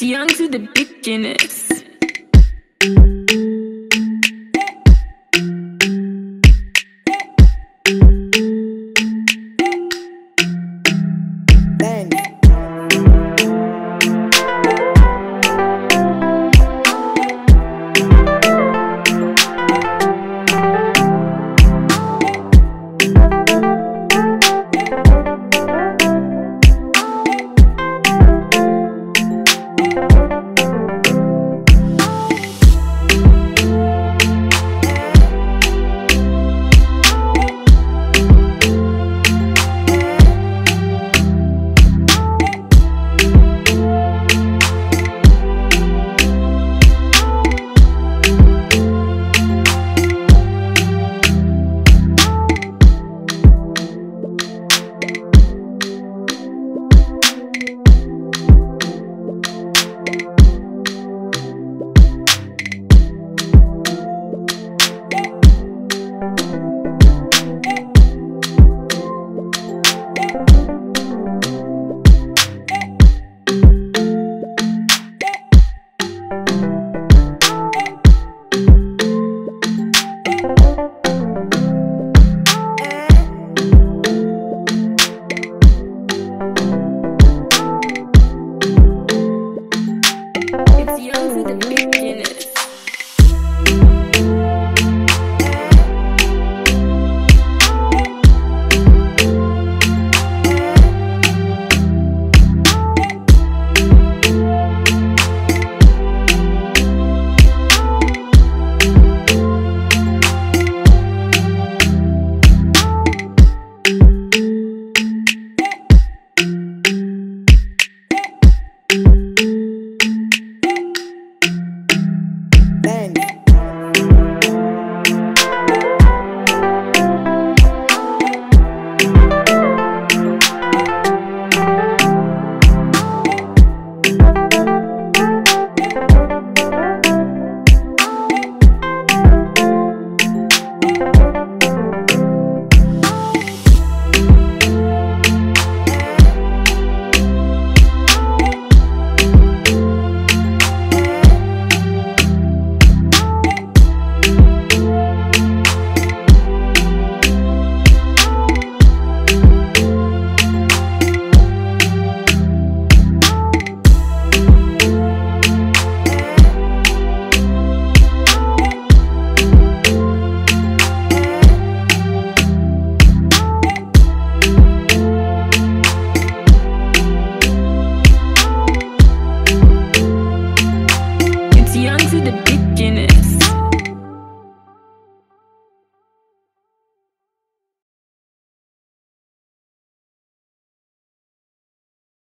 It's young to the beginners. Young to the beginning.